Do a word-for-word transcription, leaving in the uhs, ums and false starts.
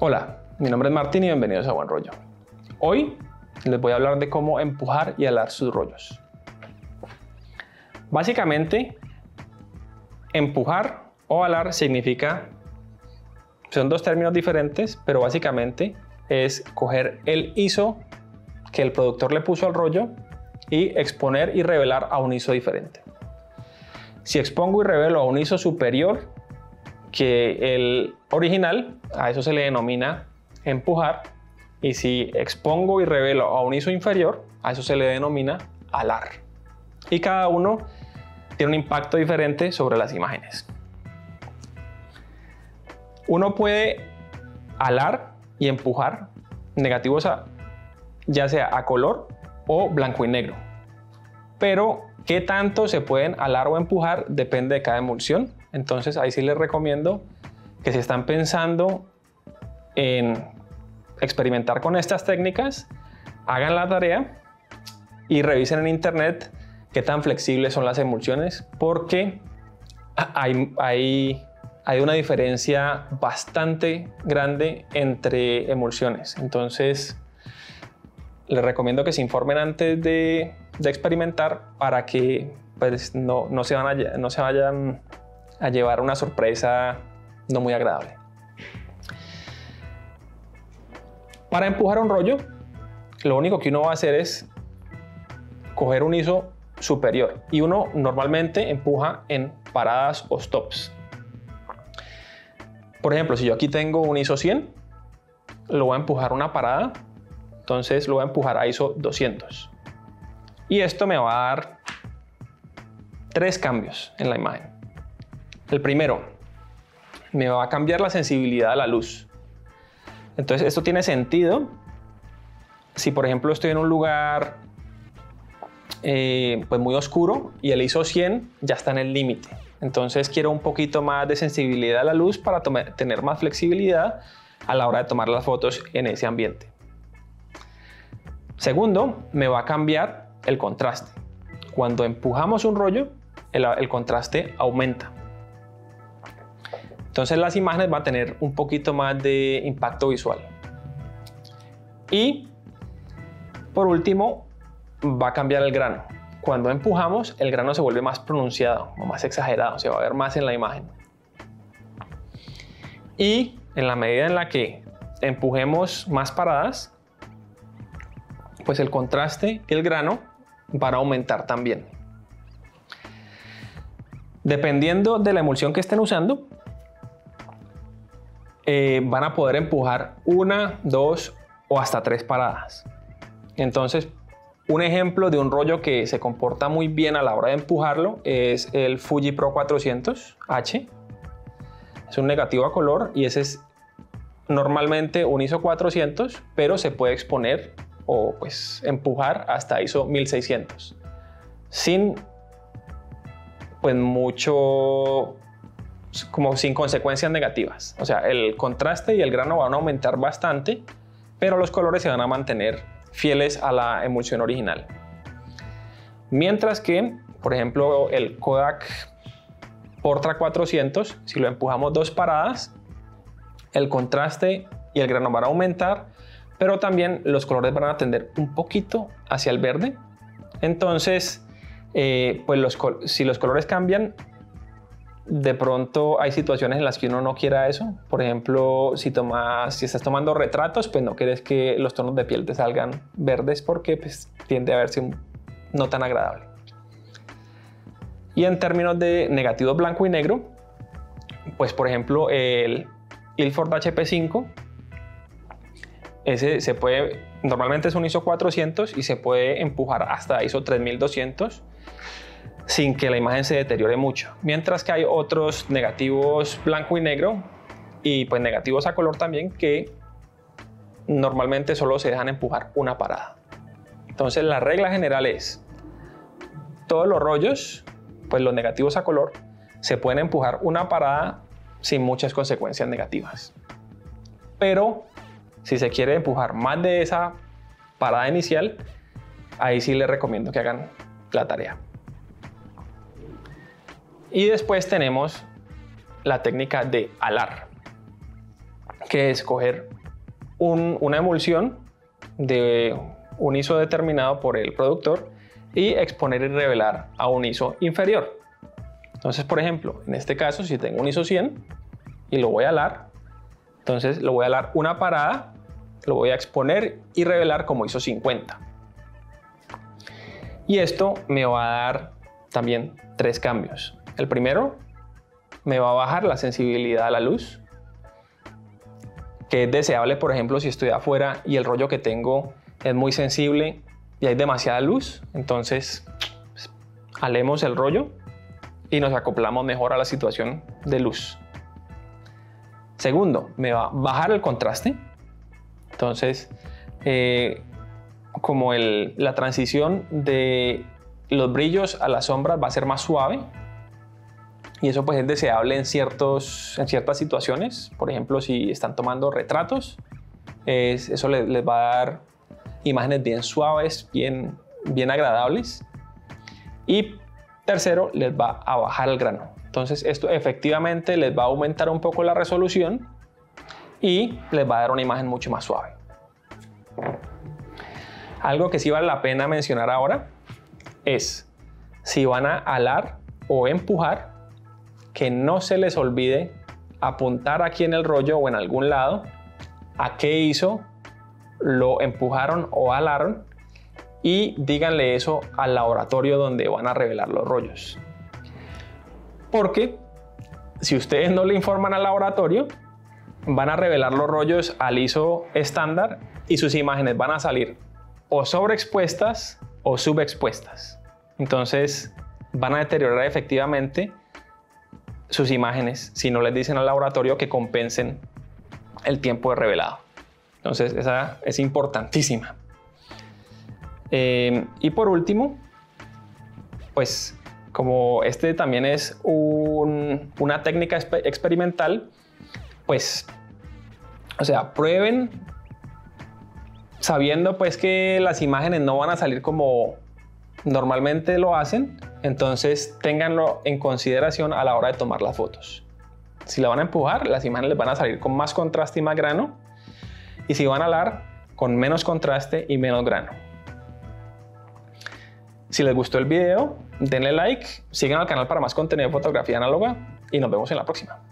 Hola, mi nombre es Martín y bienvenidos a Buen Rollo. Hoy les voy a hablar de cómo empujar y alar sus rollos. Básicamente, empujar o alar significa, son dos términos diferentes, pero básicamente es coger el I S O que el productor le puso al rollo y exponer y revelar a un I S O diferente. Si expongo y revelo a un I S O superior que el original, a eso se le denomina empujar, y si expongo y revelo a un I S O inferior, a eso se le denomina alar. Y cada uno tiene un impacto diferente sobre las imágenes. Uno puede alar y empujar negativos a, ya sea a color o blanco y negro, pero qué tanto se pueden alar o empujar depende de cada emulsión. Entonces ahí sí les recomiendo que si están pensando en experimentar con estas técnicas, hagan la tarea y revisen en internet qué tan flexibles son las emulsiones, porque hay, hay, hay una diferencia bastante grande entre emulsiones. Entonces les recomiendo que se informen antes de, de experimentar para que pues, no, no, se van a, no se vayan a llevar una sorpresa no muy agradable. Para empujar un rollo, lo único que uno va a hacer es coger un I S O superior y uno normalmente empuja en paradas o stops. Por ejemplo, si yo aquí tengo un I S O cien, lo voy a empujar una parada, entonces lo voy a empujar a I S O doscientos. Y esto me va a dar tres cambios en la imagen. El primero, me va a cambiar la sensibilidad a la luz. Entonces esto tiene sentido si por ejemplo estoy en un lugar eh, pues muy oscuro y el I S O cien ya está en el límite. Entonces quiero un poquito más de sensibilidad a la luz para tener más flexibilidad a la hora de tomar las fotos en ese ambiente. Segundo, me va a cambiar el contraste. Cuando empujamos un rollo, el, el contraste aumenta. Entonces las imágenes van a tener un poquito más de impacto visual. Y por último va a cambiar el grano. Cuando empujamos, el grano se vuelve más pronunciado o más exagerado, se va a ver más en la imagen. Y en la medida en la que empujemos más paradas, pues el contraste y el grano van a aumentar también. Dependiendo de la emulsión que estén usando, Eh, van a poder empujar una, dos o hasta tres paradas. Entonces, un ejemplo de un rollo que se comporta muy bien a la hora de empujarlo es el Fuji Pro cuatrocientos H. Es un negativo a color y ese es normalmente un I S O cuatrocientos, pero se puede exponer o pues empujar hasta I S O mil seiscientos sin pues mucho, como sin consecuencias negativas. O sea, el contraste y el grano van a aumentar bastante, pero los colores se van a mantener fieles a la emulsión original. Mientras que, por ejemplo, el Kodak Portra cuatrocientos, si lo empujamos dos paradas, el contraste y el grano van a aumentar, pero también los colores van a tender un poquito hacia el verde. Entonces, eh, pues los, si los colores cambian, de pronto hay situaciones en las que uno no quiera eso. Por ejemplo, si, tomas, si estás tomando retratos, pues no quieres que los tonos de piel te salgan verdes porque pues, tiende a verse no tan agradable. Y en términos de negativos blanco y negro, pues por ejemplo el Ilford H P cinco, ese se puede, normalmente es un I S O cuatrocientos y se puede empujar hasta I S O tres mil doscientos. Sin que la imagen se deteriore mucho, mientras que hay otros negativos blanco y negro y pues negativos a color también que normalmente solo se dejan empujar una parada. Entonces la regla general es todos los rollos, pues los negativos a color se pueden empujar una parada sin muchas consecuencias negativas, pero si se quiere empujar más de esa parada inicial, ahí sí les recomiendo que hagan la tarea. Y después tenemos la técnica de alar, que escoger un, una emulsión de un I S O determinado por el productor y exponer y revelar a un I S O inferior. Entonces, por ejemplo, en este caso, si tengo un I S O cien y lo voy a halar, entonces lo voy a halar una parada, lo voy a exponer y revelar como I S O cincuenta. Y esto me va a dar también tres cambios. El primero, me va a bajar la sensibilidad a la luz, que es deseable, por ejemplo, si estoy afuera y el rollo que tengo es muy sensible y hay demasiada luz. Entonces, pues, halemos el rollo y nos acoplamos mejor a la situación de luz. Segundo, me va a bajar el contraste. Entonces, eh, como el, la transición de los brillos a las sombras va a ser más suave, y eso pues es deseable en, ciertos, en ciertas situaciones. Por ejemplo, si están tomando retratos, es, eso les, les va a dar imágenes bien suaves, bien, bien agradables. Y tercero, les va a bajar el grano. Entonces esto efectivamente les va a aumentar un poco la resolución y les va a dar una imagen mucho más suave. Algo que sí vale la pena mencionar ahora es si van a halar o empujar, que no se les olvide apuntar aquí en el rollo o en algún lado a qué I S O lo empujaron o halaron, y díganle eso al laboratorio donde van a revelar los rollos. Porque si ustedes no le informan al laboratorio, van a revelar los rollos al I S O estándar y sus imágenes van a salir o sobreexpuestas o subexpuestas. Entonces van a deteriorar efectivamente sus imágenes si no les dicen al laboratorio que compensen el tiempo de revelado. Entonces esa es importantísima. Eh, y por último, pues como este también es un, una técnica experimental, pues, o sea, prueben sabiendo pues que las imágenes no van a salir como normalmente lo hacen. Entonces ténganlo en consideración a la hora de tomar las fotos. Si la van a empujar, las imágenes les van a salir con más contraste y más grano, y si van a halar, con menos contraste y menos grano. Si les gustó el video, denle like, sigan al canal para más contenido de fotografía análoga y nos vemos en la próxima.